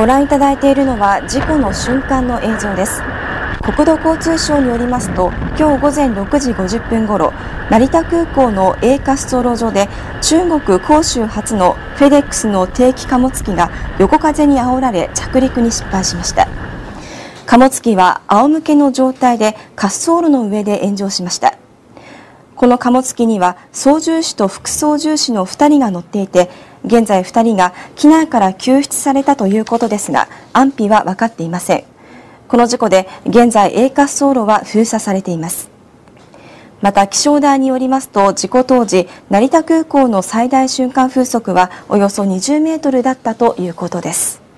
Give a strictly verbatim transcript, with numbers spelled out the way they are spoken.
ご覧いただいているのは事故の瞬間の映像です。国土交通省によりますと、今日午前ろくじごじゅっぷんごろ、成田空港の A 滑走路上で中国杭州発のフェデックスの定期貨物機が横風にあおられ着陸に失敗しました。貨物機は仰向けの状態で滑走路の上で炎上しました。この貨物機には操縦士と副操縦士のふたりが乗っていて、現在ふたりが機内から救出されたということですが、安否は分かっていません。この事故で現在 A 滑走路は封鎖されています。また気象台によりますと、事故当時成田空港の最大瞬間風速はおよそにじゅうメートルだったということです。